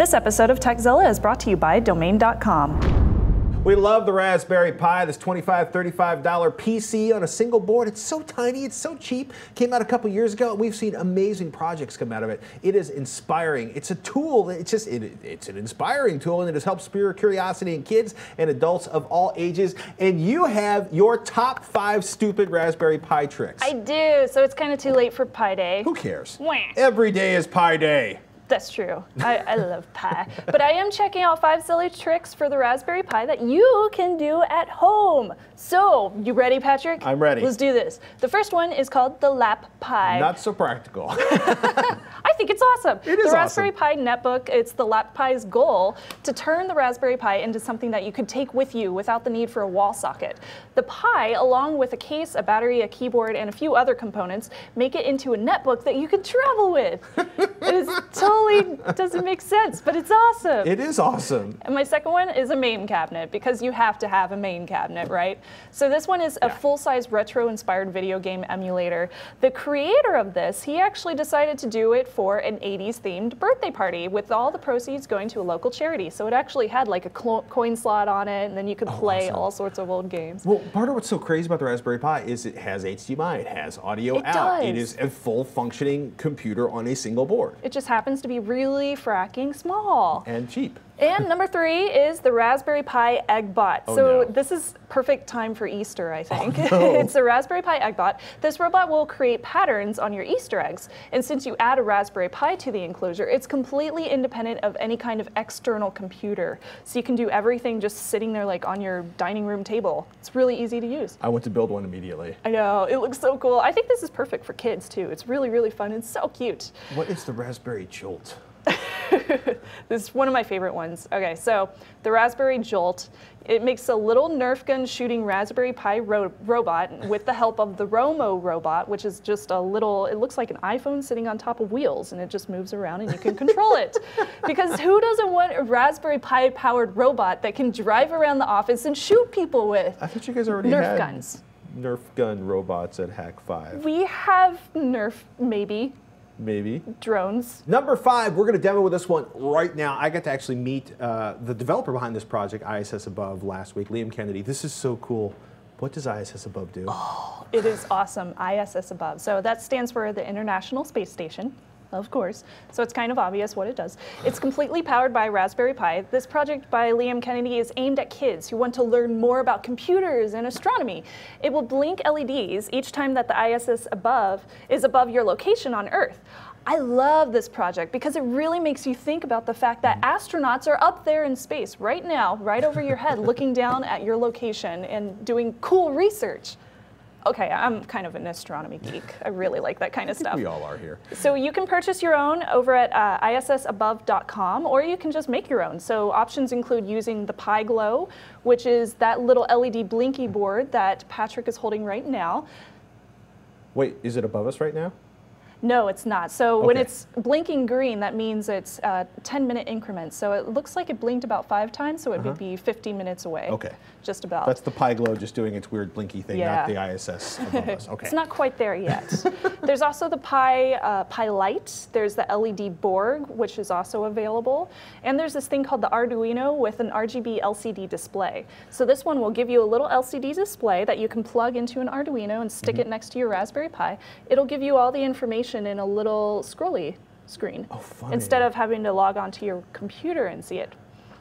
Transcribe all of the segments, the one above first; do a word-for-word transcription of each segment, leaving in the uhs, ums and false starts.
This episode of Tekzilla is brought to you by Domain dot com. We love the Raspberry Pi, this twenty-five, thirty-five dollar P C on a single board. It's so tiny, it's so cheap. Came out a couple years ago, and we've seen amazing projects come out of it. It is inspiring. It's a tool, that it's just, it, it's an inspiring tool, and it has helped spur curiosity in kids and adults of all ages. And you have your top five stupid Raspberry Pi tricks. I do, so it's kind of too late for Pi Day. Who cares? Wah. Every day is Pi Day. That's true. I, I love Pi. But I am checking out five silly tricks for the Raspberry Pi that you can do at home. So, you ready, Patrick? I'm ready. Let's do this. The first one is called the Lap Pi. Not so practical. I think it's awesome. It is awesome. The Raspberry Pi netbook, it's the Lap Pi's goal to turn the Raspberry Pi into something that you could take with you without the need for a wall socket. The Pi, along with a case, a battery, a keyboard, and a few other components, make it into a netbook that you could travel with. It is totally doesn't make sense, but it's awesome. It is awesome. And my second one is a main cabinet, because you have to have a main cabinet, right? So this one is a yeah. full-size retro-inspired video game emulator. The creator of this, he actually decided to do it for an eighties-themed birthday party, with all the proceeds going to a local charity. So it actually had like a coin slot on it, and then you could oh, play awesome. all sorts of old games. Well, part of what's so crazy about the Raspberry Pi is it has H D M I, it has audio it out. Does. It is a full-functioning computer on a single board. It just happens to be really fracking small. And cheap. And number three is the Raspberry Pi Egg Bot. Oh, so no. This is perfect time for Easter, I think. Oh, no. It's a Raspberry Pi Egg Bot. This robot will create patterns on your Easter eggs. And since you add a Raspberry Pi to the enclosure, it's completely independent of any kind of external computer. So you can do everything just sitting there like on your dining room table. It's really easy to use. I want to build one immediately. I know, it looks so cool. I think this is perfect for kids too. It's really, really fun and so cute. What is the Raspberry Jolt? This is one of my favorite ones. Okay, so the Raspberry Jolt, it makes a little Nerf gun shooting Raspberry Pi ro robot with the help of the Romo robot, which is just a little, it looks like an iPhone sitting on top of wheels, and it just moves around and you can control it. Because who doesn't want a Raspberry Pi powered robot that can drive around the office and shoot people with? I thought you guys already Nerf had guns. Nerf gun robots at Hack five. We have Nerf, maybe. Maybe. Drones. Number five, we're going to demo with this one right now. I got to actually meet uh, the developer behind this project, I S S Above, last week, Liam Kennedy. This is so cool. What does I S S Above do? Oh, it is awesome, I S S Above. So that stands for the International Space Station. Of course. So it's kind of obvious what it does. It's completely powered by Raspberry Pi. This project by Liam Kennedy is aimed at kids who want to learn more about computers and astronomy. It will blink L E Ds each time that the I S S above is above your location on Earth. I love this project because it really makes you think about the fact that astronauts are up there in space right now, right over your head, looking down at your location and doing cool research. Okay, I'm kind of an astronomy geek. I really like that kind of stuff. We all are here. So you can purchase your own over at uh, I S S above dot com, or you can just make your own. So options include using the Pi Glow, which is that little L E D blinky board that Patrick is holding right now. Wait, is it above us right now? No, it's not. So okay. When it's blinking green, that means it's uh, ten minute increments. So it looks like it blinked about five times, so it uh-huh. would be fifty minutes away. Okay. Just about. That's the Pi Glow just doing its weird blinky thing, yeah. not the I S S above us. Okay. It's not quite there yet. There's also the Pi, uh, Pi Light. There's the L E D Borg, which is also available. And there's this thing called the Arduino with an R G B L C D display. So this one will give you a little L C D display that you can plug into an Arduino and stick mm-hmm. it next to your Raspberry Pi. It'll give you all the information in a little scrolly screen oh, funny. instead of having to log onto your computer and see it.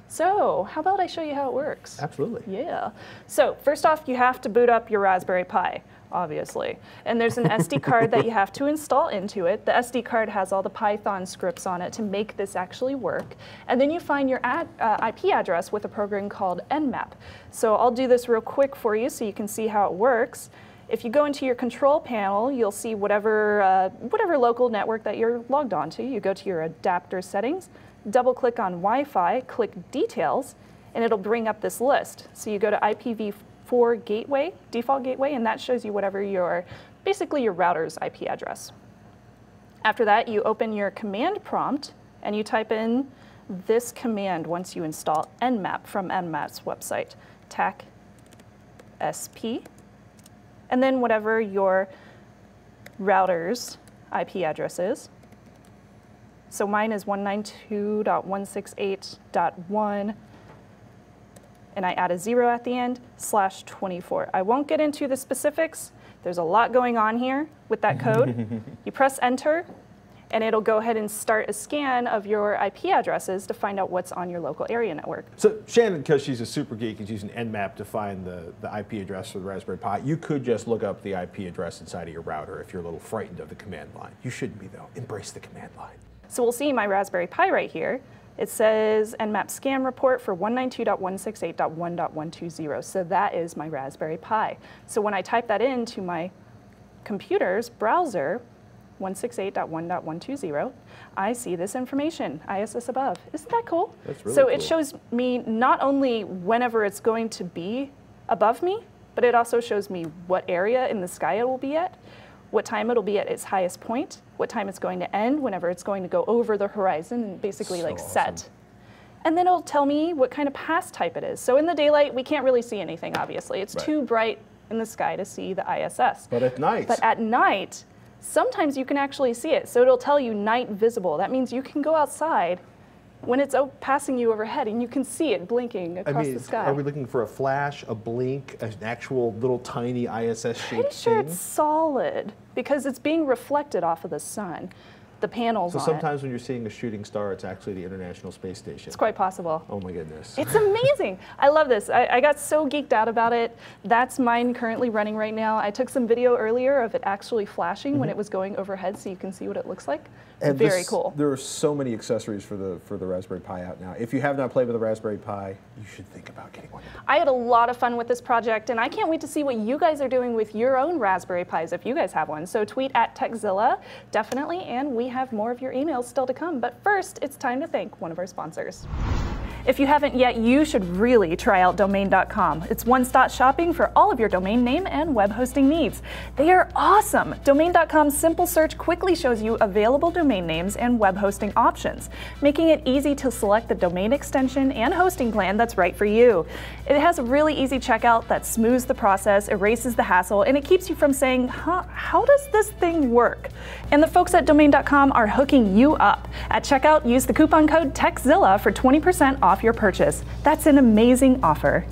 So how about I show you how it works? Absolutely. Yeah. So first off, you have to boot up your Raspberry Pi, obviously. And there's an S D card that you have to install into it. The S D card has all the Python scripts on it to make this actually work. And then you find your ad, uh, I P address with a program called Nmap. So I'll do this real quick for you so you can see how it works. If you go into your control panel, you'll see whatever, uh, whatever local network that you're logged on to. You go to your adapter settings, double-click on Wi-Fi, click Details, and it'll bring up this list. So you go to I P v four gateway, default gateway, and that shows you whatever your, basically your router's I P address. After that, you open your command prompt, and you type in this command once you install Nmap from Nmap's website, tac sp. And then whatever your router's I P address is, So mine is one ninety-two dot one sixty-eight dot one, and I add a zero at the end, slash twenty-four. I won't get into the specifics. There's a lot going on here with that code. You press enter, and it'll go ahead and start a scan of your I P addresses to find out what's on your local area network. So Shannon, because she's a super geek, is using Nmap to find the, the I P address for the Raspberry Pi. You could just look up the I P address inside of your router if you're a little frightened of the command line. You shouldn't be, though. Embrace the command line. So we'll see my Raspberry Pi right here. It says Nmap scan report for one ninety-two dot one sixty-eight dot one dot one twenty. So that is my Raspberry Pi. So when I type that into my computer's browser, one sixty-eight dot one dot one twenty, I see this information, I S S above. Isn't that cool? That's really so cool. It shows me not only whenever it's going to be above me, but it also shows me what area in the sky it will be at, what time it'll be at its highest point, what time it's going to end, whenever it's going to go over the horizon and basically so like awesome. set. And then it'll tell me what kind of pass type it is. So in the daylight, we can't really see anything, obviously. It's right. too bright in the sky to see the I S S. But at night. But at night, sometimes you can actually see it. So it'll tell you night visible. That means you can go outside when it's passing you overhead and you can see it blinking across I mean, the sky. Are we looking for a flash, a blink, an actual little tiny I S S shaped thing? Pretty sure it's solid because it's being reflected off of the sun, the panels on it. So sometimes when you're seeing a shooting star, it's actually the International Space Station. It's quite possible. Oh my goodness. It's amazing. I love this. I, I got so geeked out about it. That's mine currently running right now. I took some video earlier of it actually flashing mm-hmm. when it was going overhead so you can see what it looks like. And Very this, cool. There are so many accessories for the for the Raspberry Pi out now. If you have not played with the Raspberry Pi, you should think about getting one. I had a lot of fun with this project, and I can't wait to see what you guys are doing with your own Raspberry Pis if you guys have one. So tweet at Tekzilla, definitely, and we have more of your emails still to come. But first, it's time to thank one of our sponsors. If you haven't yet, you should really try out Domain dot com. It's one-stop shopping for all of your domain name and web hosting needs. They are awesome! Domain dot com's simple search quickly shows you available domain names and web hosting options, making it easy to select the domain extension and hosting plan that's right for you. It has a really easy checkout that smooths the process, erases the hassle, and it keeps you from saying, huh, how does this thing work? And the folks at Domain dot com are hooking you up. At checkout, use the coupon code Tekzilla for twenty percent off your purchase. That's an amazing offer.